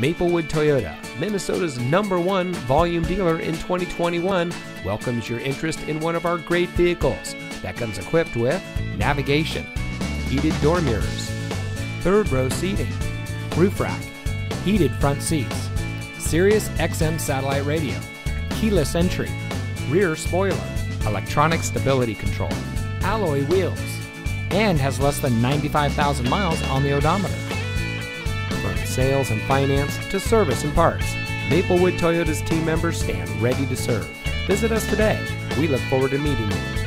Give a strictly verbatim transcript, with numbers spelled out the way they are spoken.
Maplewood Toyota, Minnesota's number one volume dealer in twenty twenty-one, welcomes your interest in one of our great vehicles that comes equipped with navigation, heated door mirrors, third row seating, roof rack, heated front seats, Sirius X M satellite radio, keyless entry, rear spoiler, electronic stability control, alloy wheels, and has less than ninety-five thousand miles on the odometer. From sales and finance to service and parts, Maplewood Toyota's team members stand ready to serve. Visit us today. We look forward to meeting you.